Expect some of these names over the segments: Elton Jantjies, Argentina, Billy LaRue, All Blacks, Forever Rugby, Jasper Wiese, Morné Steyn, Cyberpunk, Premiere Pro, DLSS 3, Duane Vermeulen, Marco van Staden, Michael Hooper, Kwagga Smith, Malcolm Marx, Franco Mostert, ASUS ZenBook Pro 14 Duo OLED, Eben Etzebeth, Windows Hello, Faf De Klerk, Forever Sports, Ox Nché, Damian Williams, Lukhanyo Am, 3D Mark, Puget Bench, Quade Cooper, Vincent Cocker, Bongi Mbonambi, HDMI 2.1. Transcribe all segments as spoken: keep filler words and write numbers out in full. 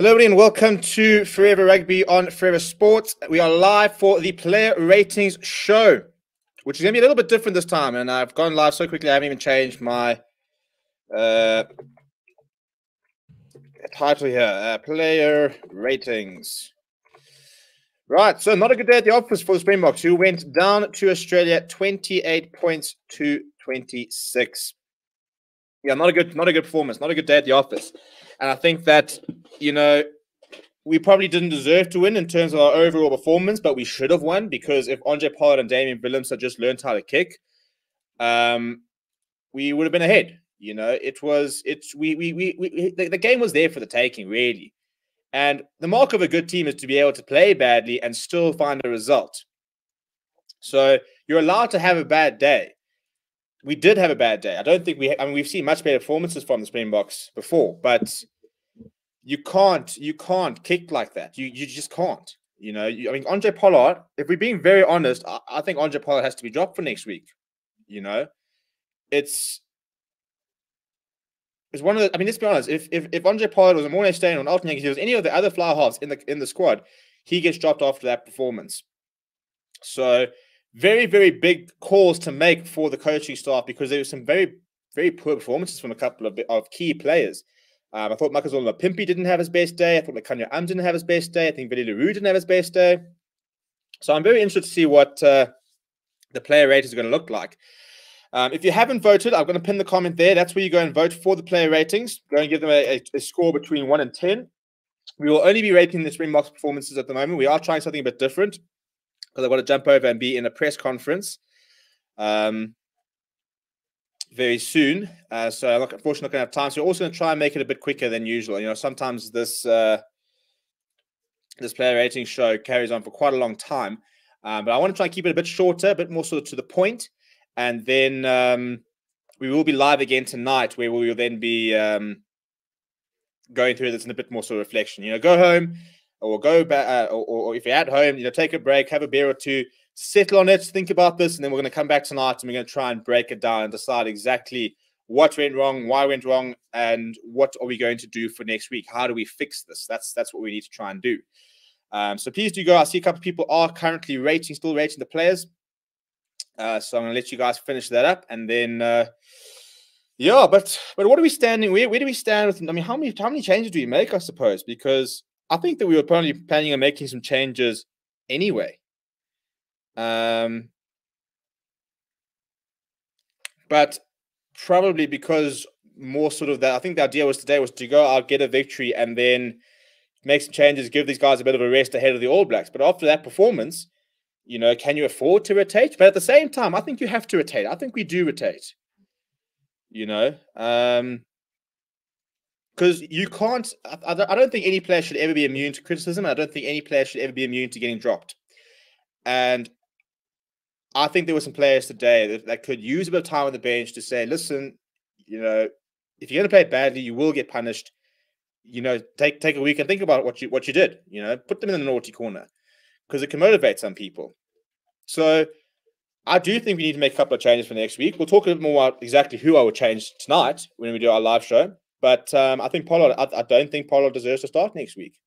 Hello everybody and welcome to Forever Rugby on Forever Sports. We are live for the player ratings show, which is going to be a little bit different this time. And I've gone live so quickly I haven't even changed my uh, title here. Uh, player ratings. Right, so not a good day at the office for the Springboks, who went down to Australia twenty-eight points to twenty-six. Yeah, not a good, not a good performance, not a good day at the office. And I think that, you know, we probably didn't deserve to win in terms of our overall performance, but we should have won, because if Handré Pollard and Damian Williams had just learned how to kick, um, we would have been ahead. You know, it was, it's, we, we, we, we the, the game was there for the taking, really. And the mark of a good team is to be able to play badly and still find a result. So you're allowed to have a bad day. We did have a bad day. I don't think we, I mean, we've seen much better performances from the Springboks before, but you can't, you can't kick like that. You, you just can't, you know, you, I mean, Handré Pollard, if we're being very honest, I, I think Handré Pollard has to be dropped for next week. You know, it's, it's one of the, I mean, let's be honest. If, if, if Handré Pollard was a Morné Steyn or an Elton Jantjies, if there was any of the other fly halves in the, in the squad, he gets dropped after that performance. So, very, very big calls to make for the coaching staff, because there were some very, very poor performances from a couple of, of key players. Um, I thought Makazole Mapimpi didn't have his best day. I thought Lukhanyo Am didn't have his best day. I think Billy LaRue didn't have his best day. So I'm very interested to see what uh, the player ratings are going to look like. Um, if you haven't voted, I'm going to pin the comment there. That's where you go and vote for the player ratings. Go and give them a, a score between one and ten. We will only be rating the Springboks performances at the moment. We are trying something a bit different, because I've got to jump over and be in a press conference um, very soon. Uh, so I'm not, unfortunately not going to have time. So we're also going to try and make it a bit quicker than usual. You know, sometimes this uh, this player rating show carries on for quite a long time. Um, but I want to try and keep it a bit shorter, a bit more sort of to the point. And then um, we will be live again tonight, where we will then be um, going through this in a bit more sort of reflection. You know, go home. Or go back, uh, or, or if you're at home, you know, take a break, have a beer or two, settle on it, think about this, and then we're going to come back tonight and we're going to try and break it down and decide exactly what went wrong, why went wrong, and what are we going to do for next week? How do we fix this? That's that's what we need to try and do. Um, so please do go. I see a couple of people are currently rating, still rating the players. Uh, so I'm going to let you guys finish that up, and then. Uh, yeah, but but what are we standing? Where where do we stand with? I mean, how many how many changes do we make? I suppose, because I think that we were probably planning on making some changes anyway. Um, but probably because more sort of that, I think the idea was today was to go out, get a victory, and then make some changes, give these guys a bit of a rest ahead of the All Blacks. But after that performance, you know, can you afford to rotate? But at the same time, I think you have to rotate. I think we do rotate, you know. Um, Because you can't, I don't think any player should ever be immune to criticism. I don't think any player should ever be immune to getting dropped. And I think there were some players today that, that could use a bit of time on the bench to say, listen, you know, if you're going to play badly, you will get punished. You know, take take a week and think about what you what you did. You know, put them in the naughty corner, because it can motivate some people. So I do think we need to make a couple of changes for next week. We'll talk a bit more about exactly who I would change tonight when we do our live show. But um, I think Pollard, I, I don't think Pollard deserves to start next week.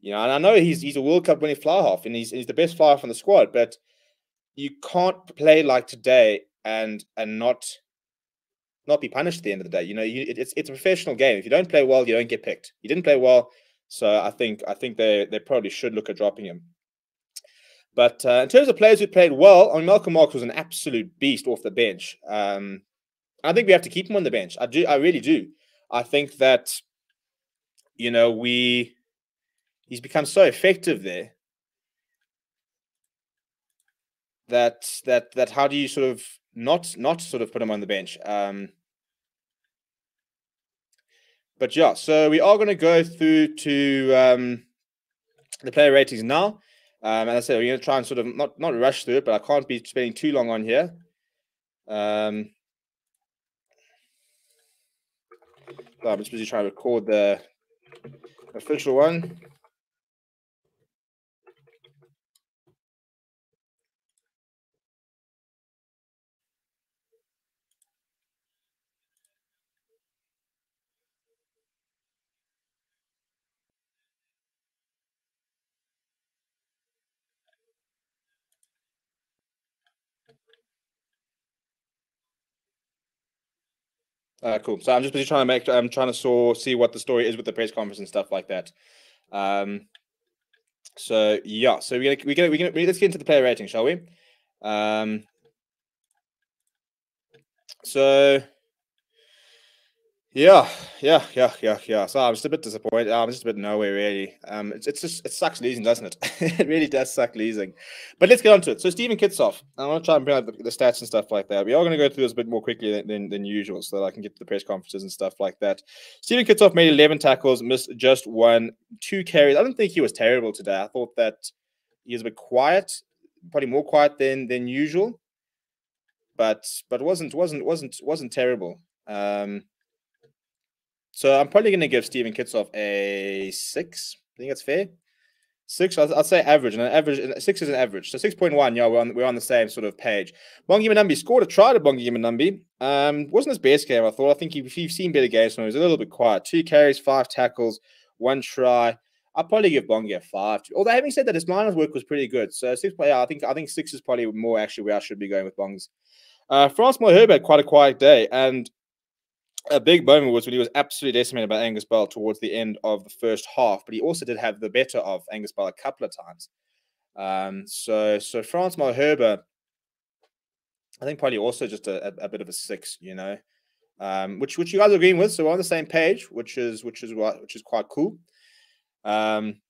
You know, and I know he's he's a World Cup winning fly half, and he's he's the best fly half on the squad. But you can't play like today and and not not be punished at the end of the day. You know, you, it, it's it's a professional game. If you don't play well, you don't get picked. You didn't play well, so I think I think they they probably should look at dropping him. But uh, in terms of players who played well, I mean, Malcolm Marx was an absolute beast off the bench. Um, I think we have to keep him on the bench. I do, I really do. I think that, you know, we he's become so effective there that that that how do you sort of not not sort of put him on the bench? Um, but yeah, so we are going to go through to um, the player ratings now, um, and I said we're going to try and sort of not not rush through it, but I can't be spending too long on here. Um, So I'm just busy trying to record the official one. Uh, cool. So I'm just busy trying to make. I'm trying to saw see what the story is with the press conference and stuff like that. Um. So yeah. So we're gonna, we're gonna, we're gonna let's get into the player rating, shall we? Um. So. Yeah, yeah, yeah, yeah, yeah. So I'm just a bit disappointed. I'm just a bit nowhere really. Um, it's it's just it sucks losing, doesn't it? It really does suck losing. But let's get on to it. So Steven Kitshoff, I want to try and bring up the, the stats and stuff like that. We are going to go through this a bit more quickly than, than than usual, so that I can get to the press conferences and stuff like that. Steven Kitshoff made eleven tackles, missed just one, two carries. I don't think he was terrible today. I thought that he was a bit quiet, probably more quiet than than usual. But but wasn't wasn't wasn't wasn't terrible. Um. So I'm probably going to give Steven Kitshoff a six. I think that's fair. Six, I'll, I'll say average. And an average, six is an average. So six point one, yeah, we're on, we're on the same sort of page. Bongi Mbonambi scored a try to Bongi Mbonambi. Um, wasn't his best game, I thought. I think if you've seen better games, he was a little bit quiet. Two carries, five tackles, one try. I'll probably give Bongi a five. Although having said that, his miners work was pretty good. So six, yeah, I think I think six is probably more actually where I should be going with Bongs. Uh, Frans Malherbe had quite a quiet day, and a big moment was when he was absolutely decimated by Angus Bell towards the end of the first half, but he also did have the better of Angus Bell a couple of times. Um, so, so Frans Malherbe, I think probably also just a, a, a bit of a six, you know, um, which which you guys are agreeing with. So we're on the same page, which is which is what which is quite cool. Um,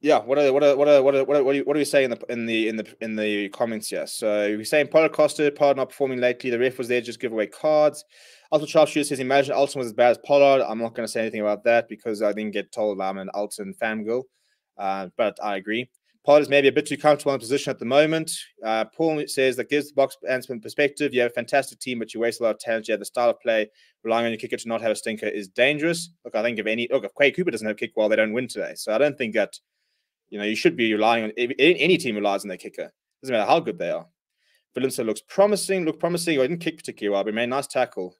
yeah, what are what are what are what are what are, what are, you, what are we saying in the in the in the in the comments here? So we're saying Paulo Costa, Pollard not performing lately. The ref was there, just give away cards. Alton Sharpshooter says, imagine Alton was as bad as Pollard. I'm not going to say anything about that because I didn't get told I'm an Alton fangirl, uh, but I agree. Pollard is maybe a bit too comfortable in position at the moment. Uh, Paul says that gives the box and some perspective. You have a fantastic team, but you waste a lot of talent. You have the style of play. Relying on your kicker to not have a stinker is dangerous. Look, I think if any look if Quade Cooper doesn't have a kick, well, they don't win today. So I don't think that. You know, you should be relying on any team relies on their kicker. Doesn't matter how good they are. Williamson looks promising. Looked promising. Well, he didn't kick particularly well, but he made a nice tackle.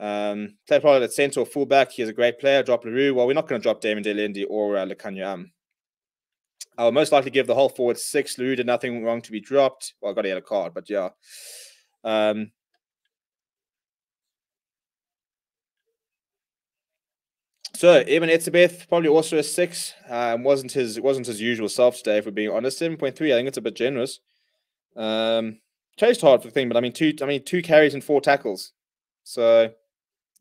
Um, play probably at centre or fullback. He is a great player. Drop LaRue. Well, we're not going to drop Damian de Allende or uh, Lukhanyo Am. I will most likely give the whole forward six. LaRue did nothing wrong to be dropped. Well, I got a yellow card, but yeah. Um, So Eben Etzebeth probably also a six. Um, wasn't his wasn't his usual self today, if we're being honest. Seven point three, I think it's a bit generous. Um, chased hard for the thing, but I mean two I mean two carries and four tackles. So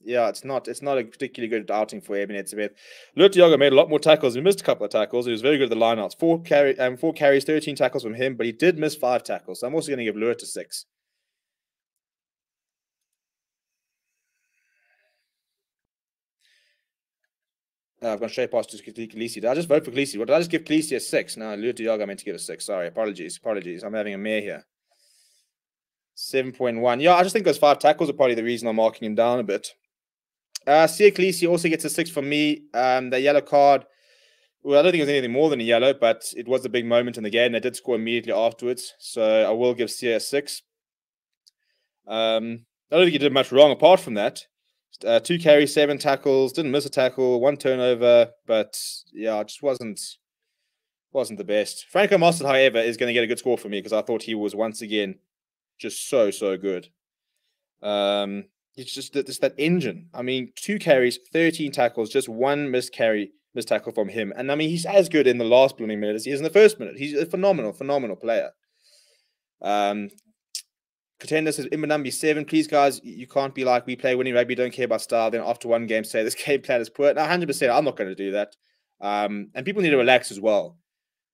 yeah, it's not it's not a particularly good outing for Eben Etzebeth. Lukhanyo made a lot more tackles. He missed a couple of tackles. He was very good at the lineouts. Four carry um, four carries, thirteen tackles from him, but he did miss five tackles. So I'm also going to give Lukhanyo a six. Uh, I've gone straight past to Kolisi. Did I just vote for Kolisi? Well, did I just give Kolisi a six? No, Lukhanyo I meant to give a six. Sorry, apologies, apologies. I'm having a mare here. seven point one. Yeah, I just think those five tackles are probably the reason I'm marking him down a bit. Uh, Siya Kolisi also gets a six from me. Um, the yellow card, well, I don't think it was anything more than a yellow, but it was a big moment in the game. They did score immediately afterwards, so I will give Siya a six. Um, I don't think he did much wrong apart from that. Uh, two carries, seven tackles, didn't miss a tackle, one turnover, but yeah, it just wasn't wasn't the best. Franco Mostert, however, is going to get a good score for me because I thought he was once again just so so good. Um, it's just that that engine. I mean, two carries, thirteen tackles, just one missed carry, missed tackle from him, and I mean he's as good in the last blooming minute as he is in the first minute. He's a phenomenal, phenomenal player. Um. Contender says, Mbonambi seven, please guys, you can't be like, we play winning rugby, don't care about style. Then after one game, say this game plan is poor. Now, one hundred percent, I'm not going to do that. Um, and people need to relax as well.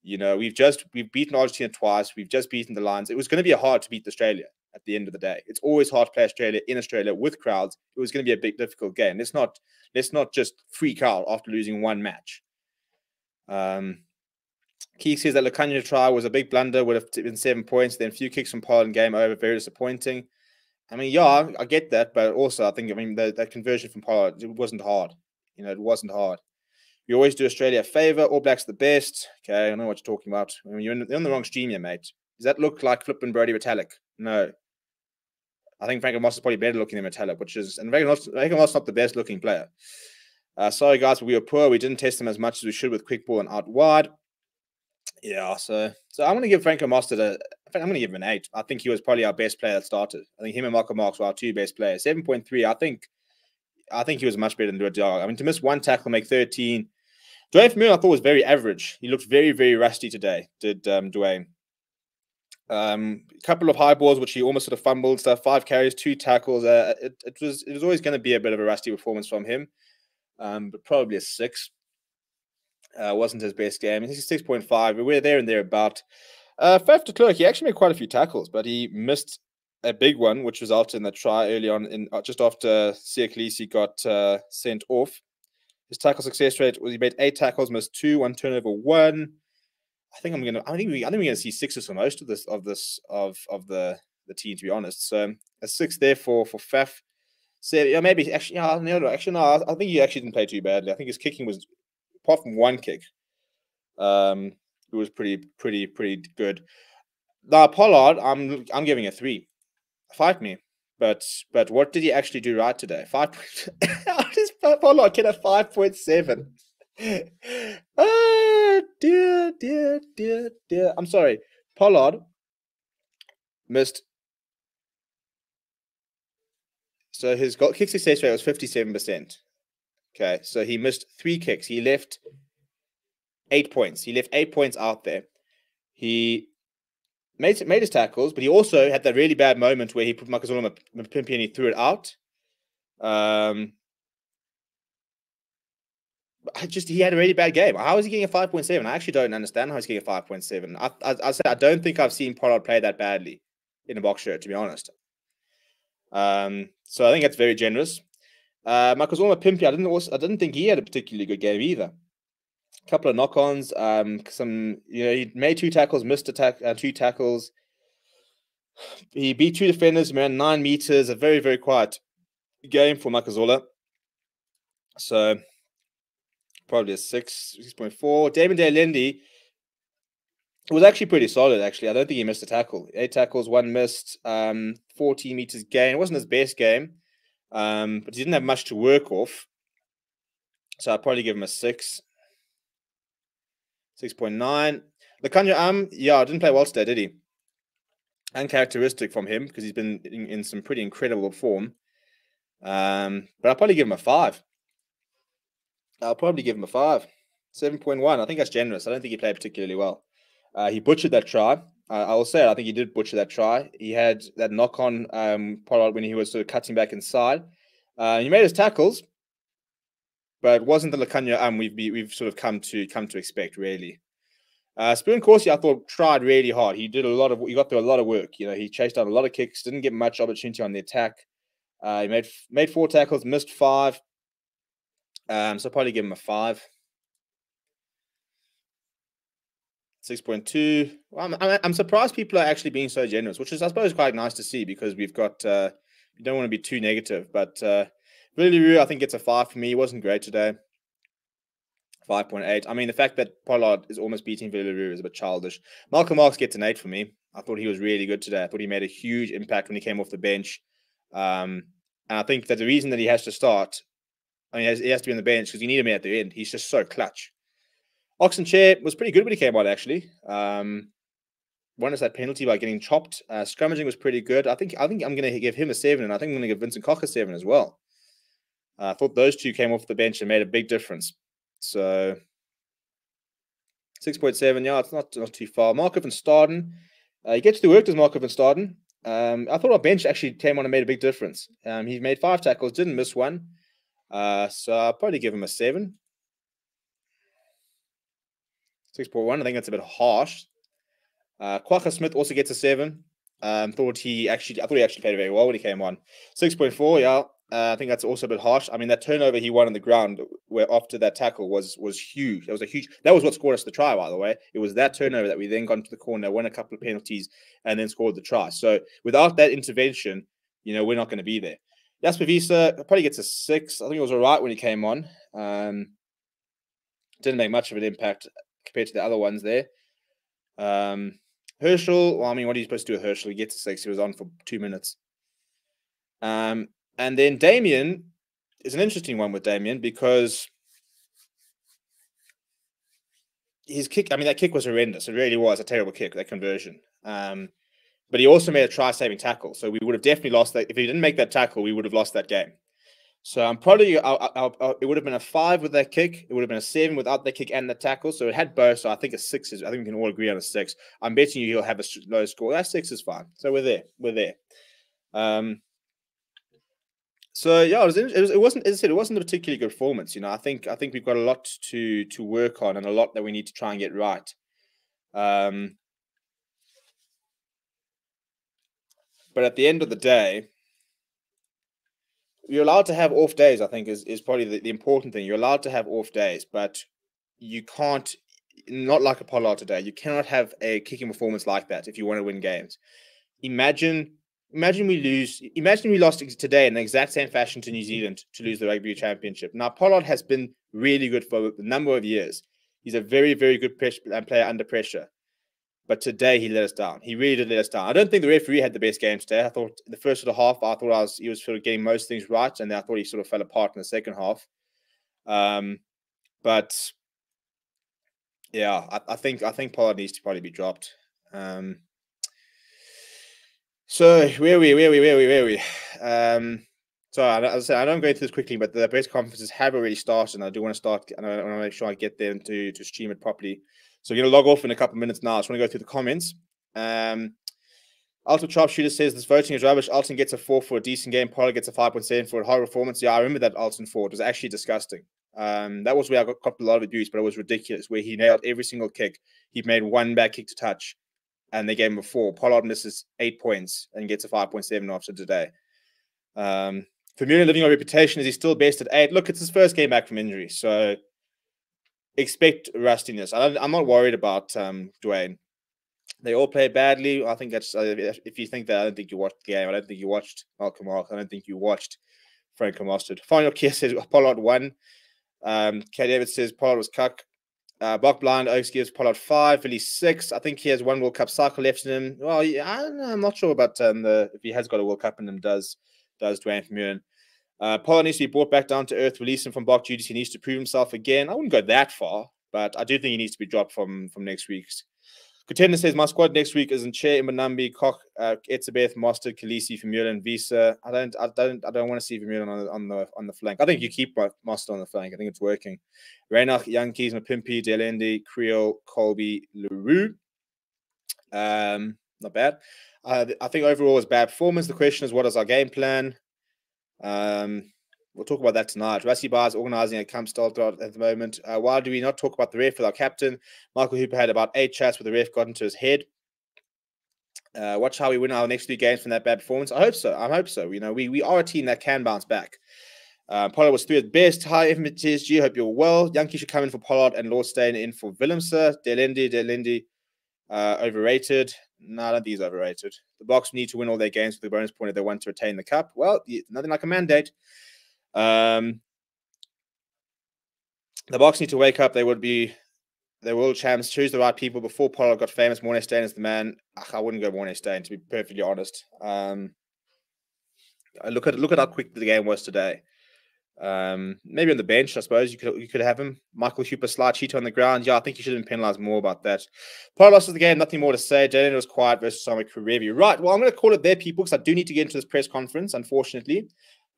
You know, we've just, we've beaten Argentina twice. We've just beaten the Lions. It was going to be hard to beat Australia at the end of the day. It's always hard to play Australia in Australia with crowds. It was going to be a big, difficult game. Let's not, let's not just freak out after losing one match. Um... Keith says that Lukhanyo try was a big blunder, would have been seven points, then a few kicks from Pollard and game over, very disappointing. I mean, yeah, I get that, but also I think, I mean, the, that conversion from Pollard, it wasn't hard. You know, it wasn't hard. You always do Australia a favour, All Blacks the best. Okay, I don't know what you're talking about. I mean, you're, in, you're on the wrong stream here, mate. Does that look like Flip and Brodie Retallick? No. I think Franco Moss is probably better looking than Retallick, which is, and Franco Moss is not the best looking player. Uh, sorry, guys, but we were poor. We didn't test them as much as we should with quick ball and out wide. Yeah, so so I'm going to give Franco Mostert a, I think I'm going to give him an eight. I think he was probably our best player that started. I think him and Malcolm Marx were our two best players. seven point three, I think I think he was much better than Duane Fourie. I mean, to miss one tackle, make thirteen. Duane Fourie, I thought, was very average. He looked very, very rusty today, did um, Duane. Um, a couple of high balls, which he almost sort of fumbled. So five carries, two tackles. Uh, it, it was it was always going to be a bit of a rusty performance from him, um, but probably a six. Uh, wasn't his best game. He's six point five. We were there and thereabout. Uh, Faf De Klerk, he actually made quite a few tackles, but he missed a big one, which resulted in the try early on, in uh, just after Siya Kolisi got uh, sent off. His tackle success rate was he made eight tackles, missed two, one turnover, one. I think I'm gonna. I think we. I think we're gonna see sixes for most of this. Of this. Of of the the team. To be honest, so a six there for for Faf. So yeah, maybe actually. Yeah, no, actually, no. I, I think he actually didn't play too badly. I think his kicking was, apart from one kick, um, it was pretty pretty pretty good. Now Pollard, I'm I'm giving a three. Fight me, but but what did he actually do right today? Five. I just Pollard get a five point seven. Oh dear, dear, dear, dear. I'm sorry. Pollard missed. So his goal kick success rate was fifty-seven percent. Okay, so he missed three kicks. He left eight points. He left eight points out there. He made made his tackles, but he also had that really bad moment where he put Makazole Mapimpi and he threw it out. Um. I just he had a really bad game. How is he getting a five point seven? I actually don't understand how he's getting a five point seven. I, I I said I don't think I've seen Pollard play that badly in a box shirt, to be honest. Um, so I think that's very generous. Uh, Makazole Mapimpi, I didn't also I didn't think he had a particularly good game either. A couple of knock-ons, um, some you know he made two tackles, missed a tack, uh, two tackles. He beat two defenders, man, nine meters. A very very quiet game for Makazole. So. Probably a six, six point four. Damian de Allende was actually pretty solid, actually. I don't think he missed a tackle. Eight tackles, one missed, um, fourteen meters gain. It wasn't his best game, um, but he didn't have much to work off. So I'd probably give him a six. six point nine. Lukhanyo Am, yeah, didn't play well today, did he? Uncharacteristic from him because he's been in, in some pretty incredible form. Um, but I'd probably give him a five. I'll probably give him a five. seven point one. I think that's generous. I don't think he played particularly well. Uh, he butchered that try. I, I will say it. I think he did butcher that try. He had that knock on um, Pollard when he was sort of cutting back inside. Uh, he made his tackles, but it wasn't the Lukhanyo Am we've we've sort of come to come to expect really. Uh, Steven Kitshoff, I thought, tried really hard. He did a lot of. He got through a lot of work. You know, he chased out a lot of kicks. Didn't get much opportunity on the attack. Uh, he made made four tackles, missed five. Um, so I'll probably give him a five. six point two. Well, I'm, I'm, I'm surprised people are actually being so generous, which is, I suppose, quite nice to see because we've got, uh, you don't want to be too negative, but uh, really, really, I think it's a five for me. He wasn't great today. five point eight. I mean, the fact that Pollard is almost beating Billy LaRue is a bit childish. Malcolm Marx gets an eight for me. I thought he was really good today. I thought he made a huge impact when he came off the bench. Um, and I think that the reason that he has to start I mean, he has to be on the bench because you need him at the end. He's just so clutch. Ox Nché was pretty good when he came out, actually. Um, won us that penalty by getting chopped. Uh, scrummaging was pretty good. I think I think I'm going to give him a seven, and I think I'm going to give Vincent Cocker seven as well. Uh, I thought those two came off the bench and made a big difference. So six point seven, yeah, it's not, not too far. Marco van Staden, uh, he gets to the work, does Marco van Staden. Um, I thought our bench actually came on and made a big difference. Um, he made five tackles, didn't miss one. Uh, so I'll probably give him a seven. six point one, I think that's a bit harsh. Uh, Kwagga Smith also gets a seven. Um, thought he actually, I thought he actually played very well when he came on. six point four, yeah, uh, I think that's also a bit harsh. I mean, that turnover he won on the ground where after that tackle was was huge. That was a huge, that was what scored us the try, by the way. It was that turnover that we then got into the corner, won a couple of penalties, and then scored the try. So without that intervention, you know, we're not going to be there. Jasper Wiese probably gets a six. I think it was all right when he came on. Um, didn't make much of an impact compared to the other ones there. Um, Herschel, well, I mean, what are you supposed to do with Herschel? He gets a six. He was on for two minutes. Um, and then Damian is an interesting one with Damian because his kick, I mean, that kick was horrendous. It really was a terrible kick, that conversion. Um, but he also made a try-saving tackle. So we would have definitely lost that. If he didn't make that tackle, we would have lost that game. So I'm probably, I'll, I'll, I'll, it would have been a five with that kick. It would have been a seven without the kick and the tackle. So it had both. So I think a six is, I think we can all agree on a six. I'm betting you he'll have a low score. That six is fine. So we're there. We're there. Um, so yeah, it, was, it, was, it wasn't, as I said, it wasn't a particularly good performance. You know, I think, I think we've got a lot to, to work on and a lot that we need to try and get right. Um, but at the end of the day, you're allowed to have off days, I think, is, is probably the, the important thing. You're allowed to have off days, but you can't, not like a Pollard today, you cannot have a kicking performance like that if you want to win games. Imagine, imagine we lose, imagine we lost today in the exact same fashion to New Zealand to lose the Rugby Championship. Now, Pollard has been really good for a number of years. He's a very, very good player under pressure. But today he let us down. He really did let us down. I don't think the referee had the best game today. I thought the first sort of half, I thought I was, he was sort of getting most things right, and then I thought he sort of fell apart in the second half. Um, but yeah, I, I think I think Pollard needs to probably be dropped. Um, so where are we? Where are we? Where are we? Where are we? Um, so as I said, I don't go through this quickly, but the press conferences have already started, and I do want to start, and I want to make sure I get them to to stream it properly. So we're going to log off in a couple of minutes now. I just want to go through the comments. Um, Alton Sharpshooter says, this voting is rubbish. Alton gets a four for a decent game. Pollard gets a five point seven for a horrible performance. Yeah, I remember that Alton four. It was actually disgusting. Um, that was where I got caught a lot of abuse, but it was ridiculous, where he nailed every single kick. He made one bad kick to touch, and they gave him a four. Pollard misses eight points and gets a five point seven after today. Um, Vermeulen living on reputation. Is he still best at eight? Look, it's his first game back from injury, so... expect rustiness. I don't, I'm not worried about um, Duane. They all play badly. I think that's, uh, if you think that, I don't think you watched the game. I don't think you watched Malcolm Marx. I don't think you watched Franco Mostert. Final Kier says Pollard won. Um, K. David says Pollard was cuck. Uh, Buck Blind Oaks gives Pollard five, Philly six. I think he has one World Cup cycle left in him. Well, yeah, I don't know, I'm not sure about um, the, if he has got a World Cup in him, does, does Duane Vermeulen. Uh, Pollard needs to be brought back down to earth, release him from block duties. He needs to prove himself again. I wouldn't go that far, but I do think he needs to be dropped from, from next week's. Contender says, my squad next week is in Nché, Mbonambi, Koch, uh, Etzebeth, Mostert, Kolisi, Vermeulen, Wiese. I don't, I don't, I don't want to see Vermeulen on the, on the on the flank. I think you keep Mostert on the flank. I think it's working. Reinach, Jantjies, Mapimpi, de Allende, Creole, Colby, LaRue. Um, not bad. Uh, I think overall it was bad performance. The question is, what is our game plan? Um, we'll talk about that tonight. Rassi Bar is organizing a camp style throughout at the moment. Uh, why do we not talk about the ref with our captain? Michael Hooper had about eight chats with the ref, got into his head. Uh, watch how we win our next few games from that bad performance. I hope so. I hope so. You know, we, we are a team that can bounce back. Uh, Pollard was three at best. Hi, F M T S G. Hope you're well. Yankee should come in for Pollard and Lord Steyn in for Willemser. De Allende, De Allende, uh, overrated. No, I don't think he's overrated. The Boks need to win all their games with the bonus point if they want to retain the cup. Well, nothing like a mandate. Um, the Boks need to wake up. They would be, they will champs. Choose the right people. Before Pollard got famous, Morné Steyn is the man. Ugh, I wouldn't go Morné Steyn, to be perfectly honest. Um, look at look at how quick the game was today. Um, maybe on the bench, I suppose you could you could have him. Michael Hooper, slight cheat on the ground. Yeah, I think you should have been penalized more about that. Pollard lost the game, nothing more to say. Jalen was quiet versus Sami Karevi. Right, well, I'm going to call it there, people, because I do need to get into this press conference, unfortunately.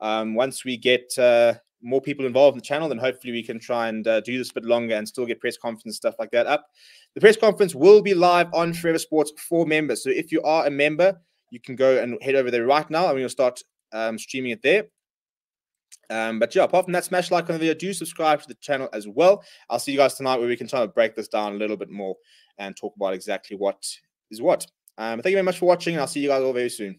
Um, once we get uh, more people involved in the channel, then hopefully we can try and uh, do this a bit longer and still get press conference and stuff like that up. The press conference will be live on Forever Sports for members. So if you are a member, you can go and head over there right now, and we'll start um, streaming it there. Um, but yeah, apart from that, smash like on the video, do subscribe to the channel as well. I'll see you guys tonight where we can try to break this down a little bit more and talk about exactly what is what. Um, thank you very much for watching, and I'll see you guys all very soon.